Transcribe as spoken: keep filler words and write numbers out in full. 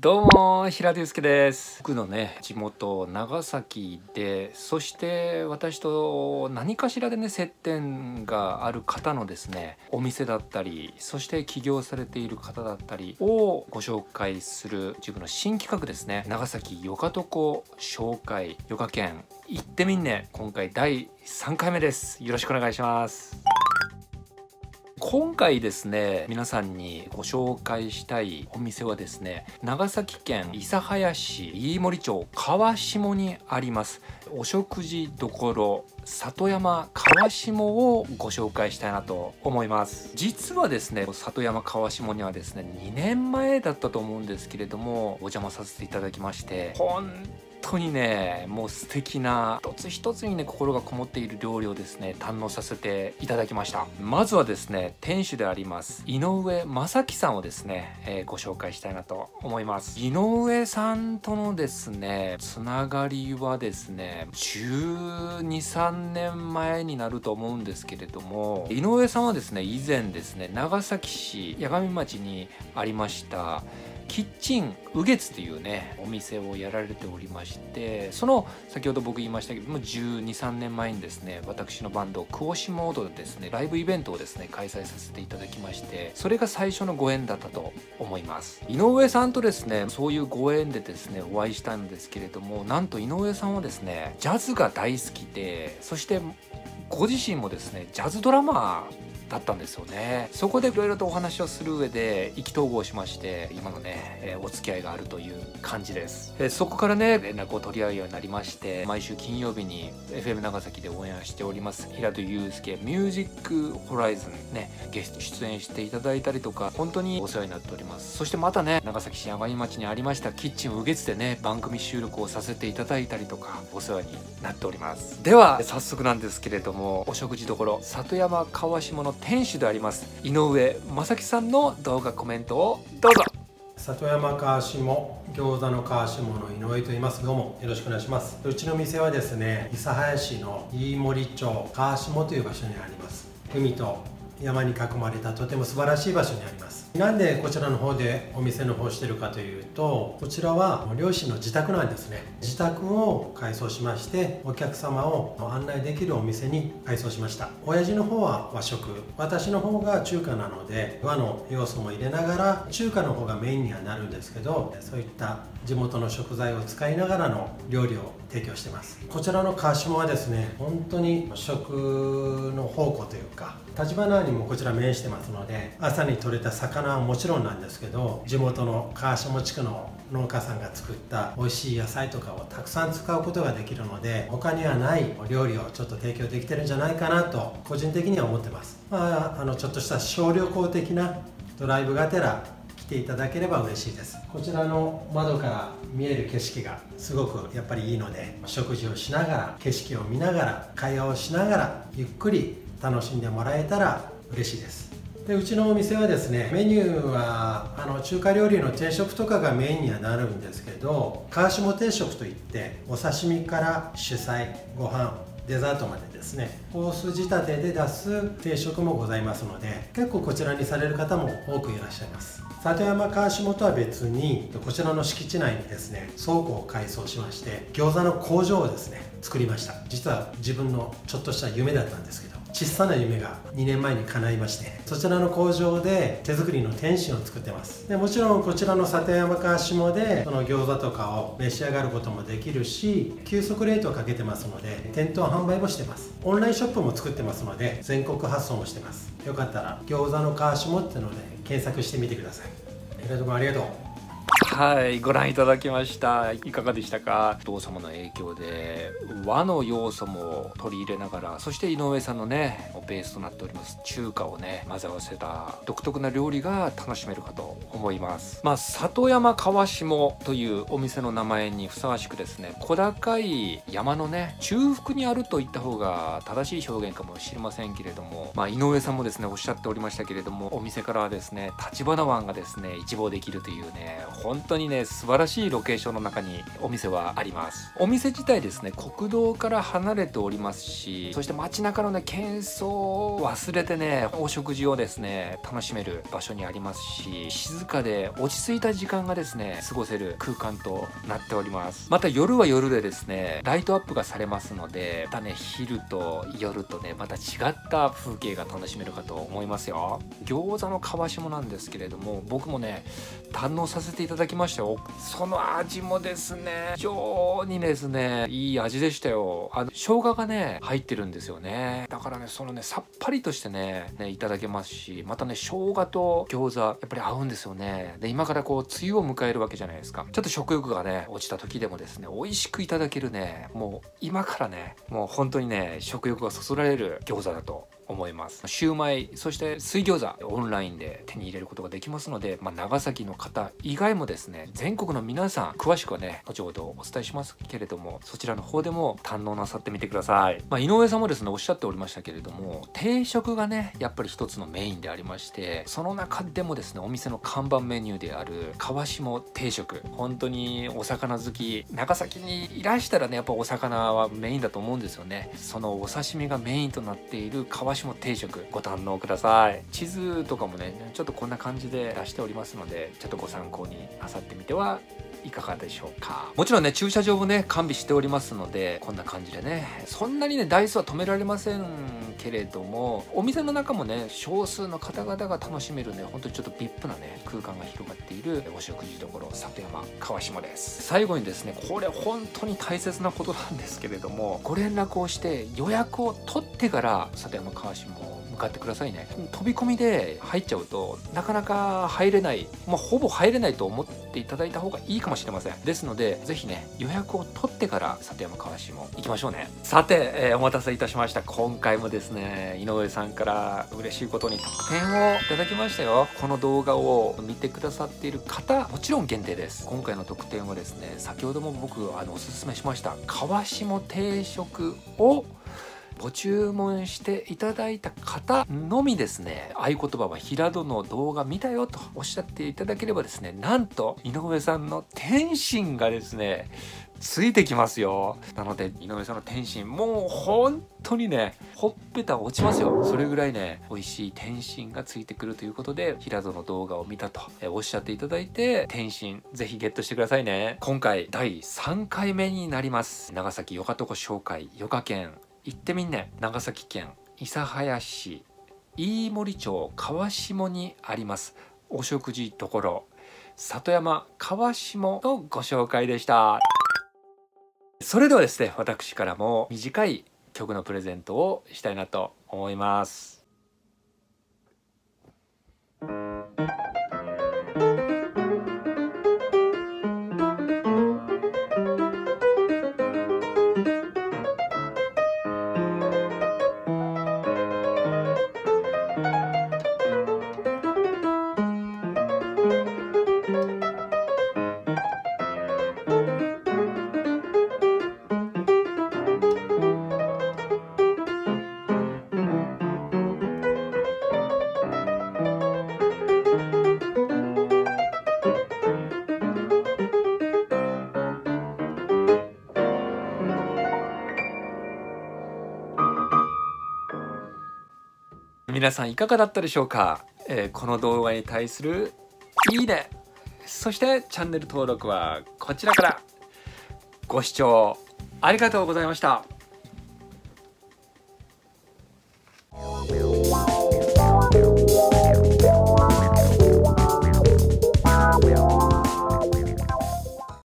どうも平田祐介です。僕のね地元長崎で、そして私と何かしらでね接点がある方のですねお店だったり、そして起業されている方だったりをご紹介する自分の新企画ですね。長崎よかとこ紹介よか県行ってみんね。今回だいさんかいめです。よろしくお願いします。今回ですね、皆さんにご紹介したいお店はですね、長崎県諫早市飯盛町川下にありますお食事処里山川下をご紹介したいなと思います。実はですね、里山川下にはですねにねんまえだったと思うんですけれども、お邪魔させていただきまして、本本当にねもう素敵な一つ一つにね心がこもっている料理をですね堪能させていただきました。まずはですね、店主であります井上正樹さんをですね、えー、ご紹介したいなと思います。井上さんとのですねつながりはですねじゅうに、じゅうさんねんまえになると思うんですけれども、井上さんはですね以前ですね長崎市矢上町にありましたキッチンうげつというねお店をやられておりまして、その先ほど僕言いましたけどもじゅうに、じゅうさんねんまえにですね私のバンドクオシモードでですねライブイベントをですね開催させていただきまして、それが最初のご縁だったと思います。井上さんとですねそういうご縁でですねお会いしたんですけれども、なんと井上さんはですねジャズが大好きで、そしてご自身もですねジャズドラマーだったんですよね。そこでいろいろとお話をする上で意気投合しまして、今のね、えー、お付き合いがあるという感じです。えー、そこからね連絡を取り合うようになりまして、毎週金曜日に エフエム 長崎で応援しております平田祐介ミュージックホライズンねゲスト出演していただいたりとか、本当にお世話になっております。そしてまたね長崎市矢上町にありましたキッチンうげつでね番組収録をさせていただいたりとか、お世話になっております。では早速なんですけれども、お食事処里山川下の店主であります井上正樹さんの動画コメントをどうぞ。里山川下餃子の川下の井上と言います。どうもよろしくお願いします。うちの店はですね諫早市の飯盛町川下という場所にあります。海と山に囲まれたとても素晴らしい場所にあります。なんでこちらの方でお店の方してるかというと、こちらは漁師の自宅なんですね。自宅を改装しまして、お客様を案内できるお店に改装しました。親父の方は和食、私の方が中華なので和の要素も入れながら中華の方がメインにはなるんですけど、そういった地元の食材を使いながらの料理を提供してます。こちらの川下はですね本当に食の宝庫というか、橘にもこちら面してますので、朝に採れた魚はもちろんなんですけど、地元の川下地区の農家さんが作った美味しい野菜とかをたくさん使うことができるので、他にはない料理をちょっと提供できてるんじゃないかなと個人的には思ってます。まあ、あのちょっとした小旅行的なドライブがてら来ていただければ嬉しいです。こちらの窓から見える景色がすごくやっぱりいいので、食事をしながら景色を見ながら会話をしながらゆっくり楽しんでもらえたら嬉しいです。でうちのお店はですねメニューはあの中華料理の定食とかがメインにはなるんですけど、川下定食といってお刺身から主菜ご飯デザートまでですねコース仕立てで出す定食もございますので、結構こちらにされる方も多くいらっしゃいます。里山川下とは別にこちらの敷地内にですね倉庫を改装しまして、餃子の工場をですね作りました。実は自分のちょっとした夢だったんですけど、小さな夢がにねんまえに叶いまして、そちらの工場で手作りの点心を作ってます。でもちろんこちらの里山川下でその餃子とかを召し上がることもできるし、急速冷凍をかけてますので店頭販売もしてます。オンラインショップも作ってますので全国発送もしてます。よかったら餃子の川下ってので検索してみてください。平田君ありがとう。はい、ご覧いただきました。いかがでしたか？お父様の影響で和の要素も取り入れながら、そして井上さんのねベースとなっております中華をね混ぜ合わせた独特な料理が楽しめるかと思います。まあ、里山川下というお店の名前にふさわしくですね、小高い山のね中腹にあるといった方が正しい表現かもしれませんけれども、まあ、井上さんもですねおっしゃっておりましたけれども、お店からはですね橘湾がですね一望できるというね本当にね素晴らしいロケーションの中にお店はあります。お店自体ですね国道から離れておりますし、そして街中のね喧騒を忘れてねお食事をですね楽しめる場所にありますし、静かで落ち着いた時間がですね過ごせる空間となっております。また夜は夜でですねライトアップがされますので、またね昼と夜とねまた違った風景が楽しめるかと思いますよ。餃子の皮しもなんですけれども、僕もね堪能させていただきましたよ。その味もですね非常にですねいい味でしたよ。あの生姜がね入ってるんですよね。だからねそのねさっぱりとして ね, ねいただけますし、またね生姜と餃子やっぱり合うんですよね。で今からこう梅雨を迎えるわけじゃないですか。ちょっと食欲がね落ちた時でもですね美味しくいただけるね、もう今からねもう本当にね食欲がそそられる餃子だと思います。シューマイ、そして水餃子オンラインで手に入れることができますので、まあ、長崎の方以外もですね全国の皆さん詳しくはね後ほどお伝えしますけれども、そちらの方でも堪能なさってみてください。まあ、井上さんもですねおっしゃっておりましたけれども、定食がねやっぱり一つのメインでありまして、その中でもですねお店の看板メニューである川下定食、本当にお魚好き長崎にいらしたらねやっぱお魚はメインだと思うんですよね。そのお刺身がメインとなっている川下も定食ご堪能ください。地図とかもねちょっとこんな感じで出しておりますので、ちょっとご参考になさってみてはいかがでしょうか。もちろんね駐車場もね完備しておりますので、こんな感じでねそんなにね台数は止められませんけれども、お店の中もね少数の方々が楽しめるね本当にちょっと ブイアイピー なね空間が広がっているお食事どころ里山川下です。最後にですねこれ本当に大切なことなんですけれども、ご連絡をして予約を取ってから里山川下を向かってくださいね。飛び込みで入っちゃうとなかなか入れない、まあ、ほぼ入れないと思っていただいた方がいいかもしれません。ですので是非ね予約を取ってから里山川下行きましょうね。さて、えー、お待たせいたしました。今回もですね井上さんから嬉しいことに特典をいただきましたよ。この動画を見てくださっている方もちろん限定です。今回の特典はですね先ほども僕あのおすすめしました川下定食をご注文していただいた方のみですね合言葉は平戸の動画見たよとおっしゃっていただければですね、なんと井上さんの点心がですねついてきますよ。なので井上さんの点心もう本当にねほっぺた落ちますよ。それぐらいね美味しい点心がついてくるということで、平戸の動画を見たとおっしゃっていただいて点心ぜひゲットしてくださいね。今回だいさんかいめになります長崎よかとこ紹介、よか県行ってみんね。長崎県諫早市飯盛町川下にありますお食事処里山川下のご紹介でした。それではですね私からも短い曲のプレゼントをしたいなと思います。皆さんいかがだったでしょうか、えー、この動画に対するいいね、そしてチャンネル登録はこちらから。ご視聴ありがとうございました。